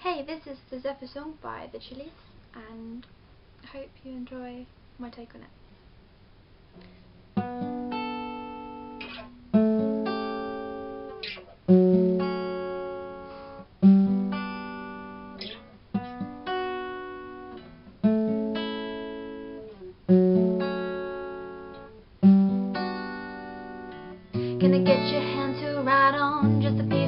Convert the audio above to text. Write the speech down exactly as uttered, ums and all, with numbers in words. Hey, this is The Zephyr Song by The Chili's, and I hope you enjoy my take on it. Gonna get your hand to ride on just a piece